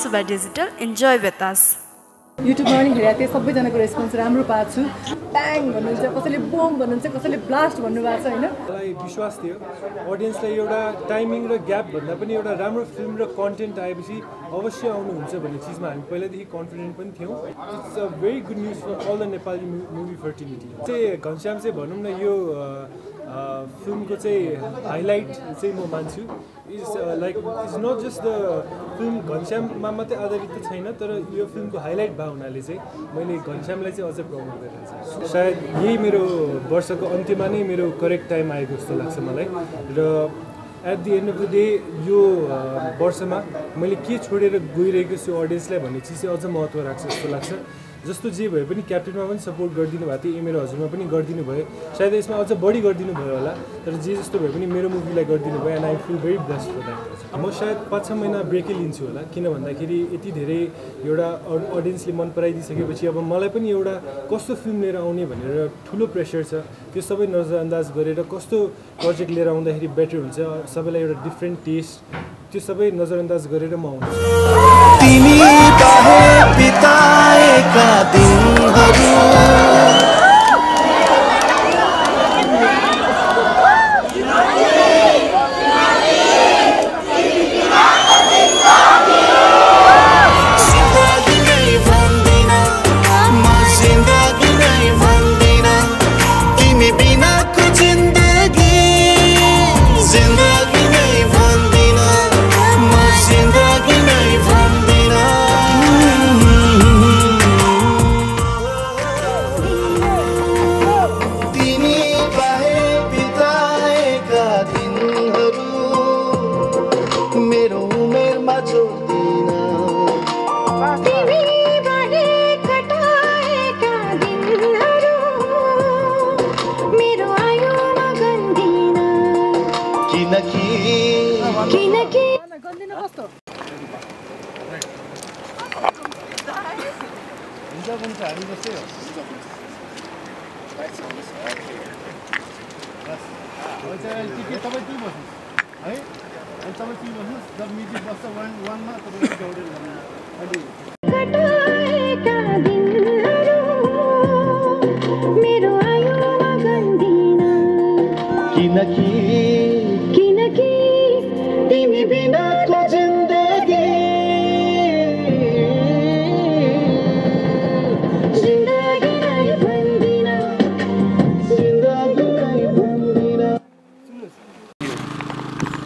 Suba Digital. Enjoy with us. YouTube morning hiraate sabai jana ko response ramro paachu. Bang bhanuncha, kasale boom bhanuncha, kasale blast bhannu bhako cha haina. Malai विश्वास थियो audience lai euta timing ra gap bhanda pani euta राम्रो film ra content आएपछि अवश्य आउनु हुन्छ भन्ने चीजमा हामी पहिले देखि confident पनि थियौ. It's a very good news for all the Nepali movie fraternity. चाहिँ घनश्याम चाहिँ भनौं न यो film ko चाहिँ highlight चाहिँ म मान्छु. It's not just the film Ghanshyam मा मात्रै आधारित छैन तर यो फिल्मको हाइलाइट भा हुनाले चाहिँ मैले घनश्यामलाई चाहिँ अझै प्रमोट गरेको छु. शायद यही मेरो वर्षको अन्त्यमा नै मेरो करेक्ट टाइम आएको जस्तो लाग्छ मलाई र at the end of the day यो वर्षमा मैले के छोडेर गइरहेको छु ऑडियन्सलाई भन्ने चीज चाहिँ अझ महत्त्व राख्छ जस्तो लाग्छ. जस्तो जे भए पनि क्याप्टेनमा पनि सपोर्ट गर्दिनु भएको थियो, मेरो हजुरमा पनि गर्दिनु भयो, सायद यसमा अझ बढी गर्दिनु भयो होला, तर जे जस्तो भए पनि मेरो मुभीलाई गर्दिनु भयो and I feel very blessed for that. म शायद 5-6 महिना ब्रेकै लिन्छु होला, किन भन्दाखेरि यति धेरै एउटा ऑडियन्सले मन पराइदिसकेपछि अब मलाई पनि एउटा कस्तो फिल्म लिएर आउने भनेर ठुलो प्रेसर छ. त्यो सबै नजरअन्दाज गरेर कस्तो प्रोजेक्ट लिएर आउँदाखेरि बेटर हुन्छ, सबैलाई एउटा डिफरेन्ट टेस्ट, त्यो सबै नजरअन्दाज गरेर म आउँछु.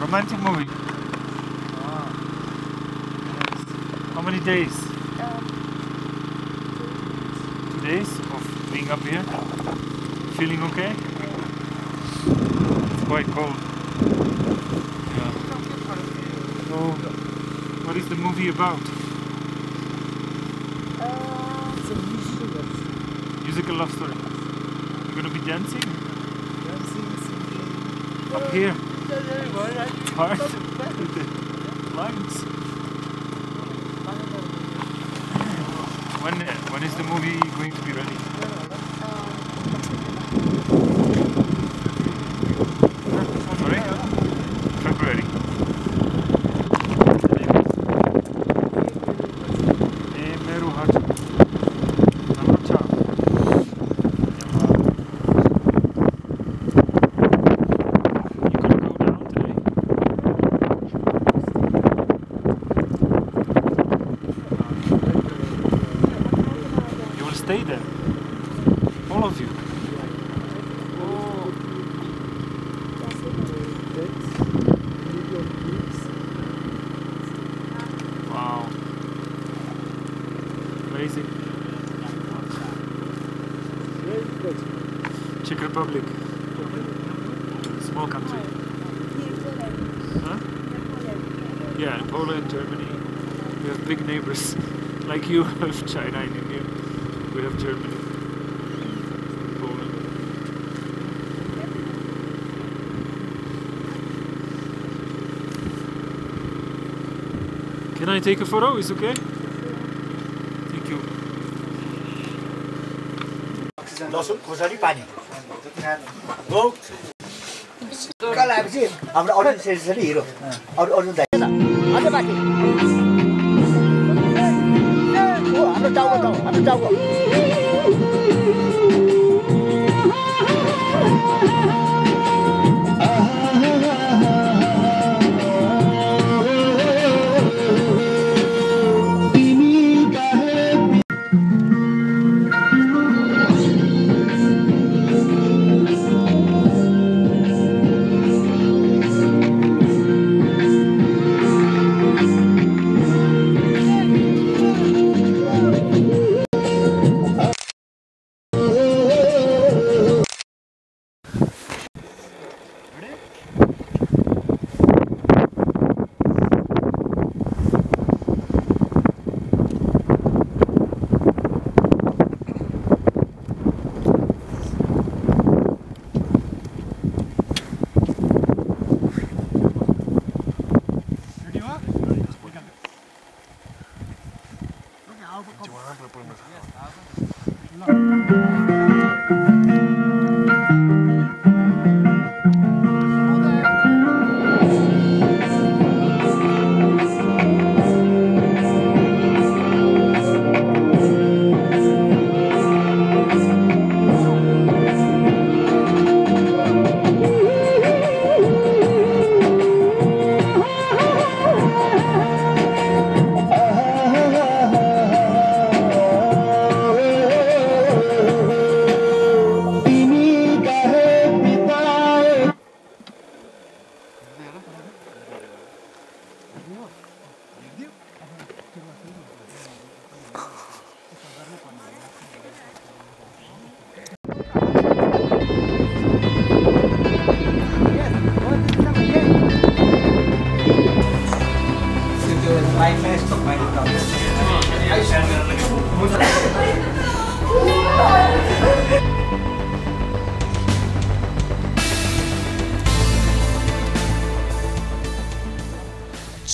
Romantic movie. Wow. Yes. How many days? 2 days of being up here. Feeling okay? It's quite cold. Yeah. So, what is the movie about? It's a musical love story. Musical love story. You're gonna be dancing? Dancing, singing. Up here. Hard? Lines. When is the movie going to be ready? Sorry? February. Meru Hart. Stay there. All of you. Oh. Wow. Amazing. Czech Republic. Small country. Huh? Yeah, in Poland, Germany. We have big neighbors. Like you have China and India. We have Germany, Poland. Can I take a photo? It's okay? Thank you. Losun, khosari, pani. Go. Kal aapse hamra order se hero aur order dai na. Aaj baaki.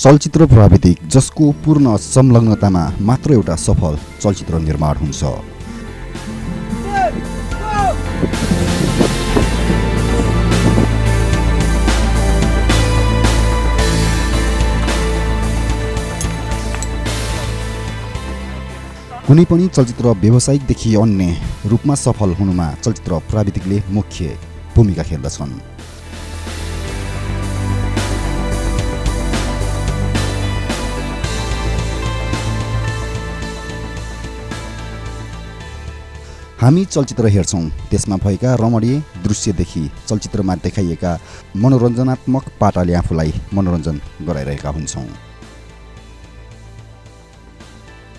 चलचित्र प्राविधिक जसको पूर्ण संलग्नतामा मात्र एउटा सफल चलचित्र निर्माण हुन्छ। कुनै पनि चलचित्र व्यावसायिक देखि अन्य रूपमा सफल हुनुमा चलचित्र प्राविधिकले मुख्य भूमिका खेल्दछन्। हामी चलचित्र हेर्छौं, त्यसमा भएका रमणीय दृश्यदेखि चलचित्रमा देखाइएका मनोरञ्जनात्मक पाटाले आफूलाई मनोरञ्जन गराइरहेका हुन्छौं।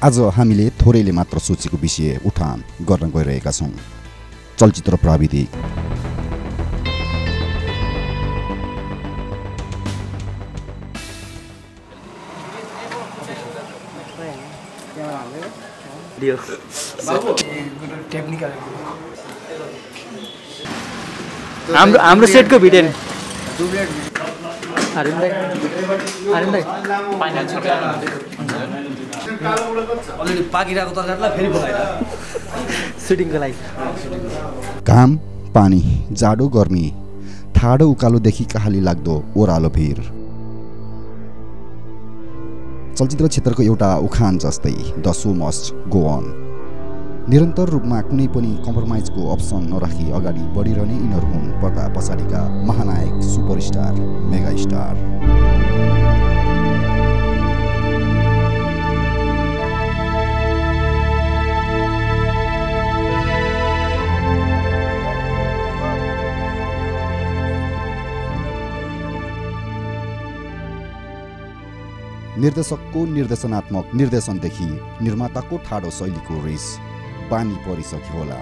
आज हामीले थोरैले मात्र सोचेको विषय उठान गर्न गइरहेका छौं, चलचित्र प्राविधिक। हाम्रो सेटको भिडियो घाम पानी जाडो गर्मी ठाडो उकालोदेखि कहाली लाग्दो ओह्रालो भिर चलचित्र क्षेत्रको एउटा उखान जस्तै the show must go on निरन्तर रूपमा कुनै पनि कम्प्रोमाइजको अप्सन नराखी अगाडि बढिरहने यिनीहरू हुन् पर्दा पछाडिका महानायक, सुपरस्टार, मेगास्टार। निर्देशकको निर्देशनात्मक निर्देशनदेखि निर्माताको ठाडो शैलीको रेस पानी परिसक्यो होला।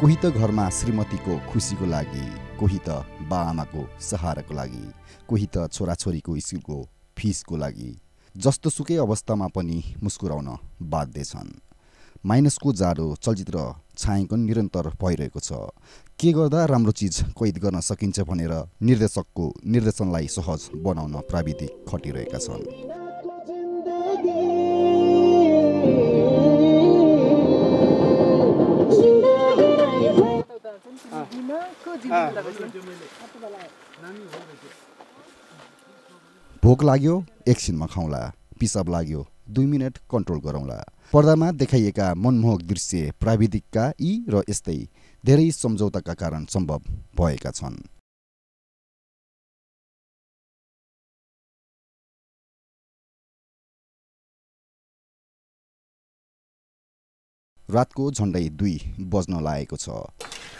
कोही त घरमा श्रीमतीको खुसीको लागि, कोही त बाआमाको सहाराको लागि, कोही त छोराछोरीको स्कुलको फीसको लागि जस्तो सुकै अवस्थामा पनि मुस्कुराउन बाध्य छन्। माइनसको जाडो चलचित्र छायाङ्कन निरन्तर भइरहेको छ। के गर्दा राम्रो चीज कैद गर्न सकिन्छ भनेर निर्देशकको निर्देशनलाई सहज बनाउन प्राविधिक खटिरहेका छन्। भोक लाग्यो एकछिनमा खाउँला, पिसाब लाग्यो 2 मिनेट कन्ट्रोल गरौँला, पर्दामा देखाइएका मनमोहक दृश्य प्राविधिकका यी र यस्तै धेरै सम्झौताका कारण सम्भव भएका छन्। रातको झण्डै 2 बज्न लागेको छ।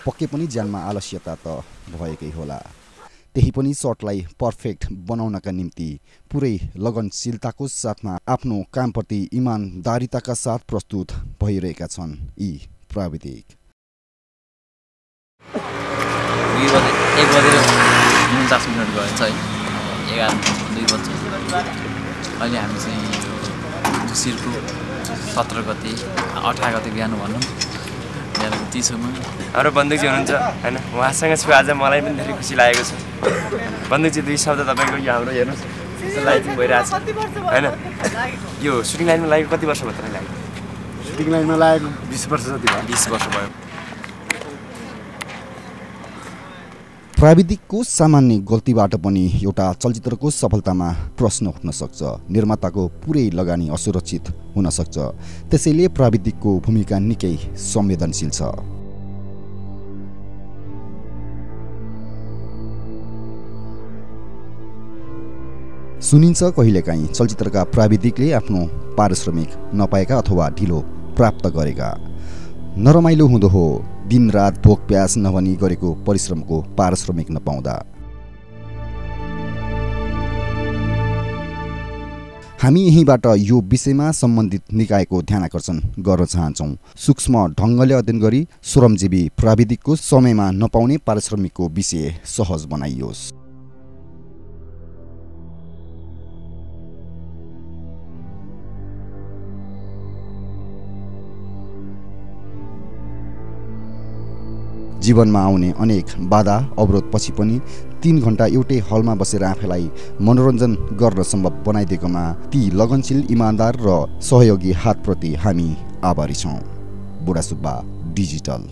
पक्कै पनि ज्यानमा आलस्यता त भएकै होला, त्यही पनि शटलाई पर्फेक्ट बनाउनका निम्ति पुरै लगनशीलताको साथमा आफ्नो कामप्रति इमानदारीताका साथ प्रस्तुत भइरहेका छन् यी प्राविधिक। सत्र गते 18 गते बिहान भन्नु यहाँ 30 सम्म हाम्रो बन्दुकजी हुनुहुन्छ हैन, उहाँसँग छु आज मलाई पनि धेरै खुसी लागेको छ। बन्दुकजी दुई शब्द तपाईको यो हाम्रो हेर्नुस् लाइटिङ भइराछ हैन, यो सुटिङ लाइनमा लागेको कति वर्ष भयो? तपाईलाई सुटिङ लाइनमा लागेको 20 वर्ष जति भयो। 20 वर्ष भयो। प्राविधिकको सामान्य गल्तीबाट पनि एउटा चलचित्रको सफलतामा प्रश्न उठ्न सक्छ, निर्माताको पुरै लगानी असुरक्षित हुन सक्छ, त्यसैले प्राविधिकको भूमिका निकै संवेदनशील छ। सुनिन्छ कहिलेकाहीँ चलचित्रका प्राविधिकले आफ्नो पारिश्रमिक नपाएका अथवा ढिलो प्राप्त गरेका। नरमाइलो हुँदो हो दिन रात भोक प्यास नभनी गरेको परिश्रमको पारिश्रमिक नपाउँदा। हामी यहीबाट यो विषयमा सम्बन्धित निकायको ध्यानाकर्षण गर्न चाहन्छौँ। सूक्ष्म ढङ्गले अध्ययन गरी श्रमजीवी प्राविधिकको समयमा नपाउने पारिश्रमिकको विषय सहज बनाइयोस्। जीवनमा आउने अनेक बाधा अवरोधपछि पनि 3 घण्टा एउटै हलमा बसेर आफैलाई मनोरञ्जन गर्न सम्भव बनाइदिएकोमा ती लगनशील इमानदार र सहयोगी हातप्रति हामी आभारी छौं। बुढा सुब्बा डिजिटल।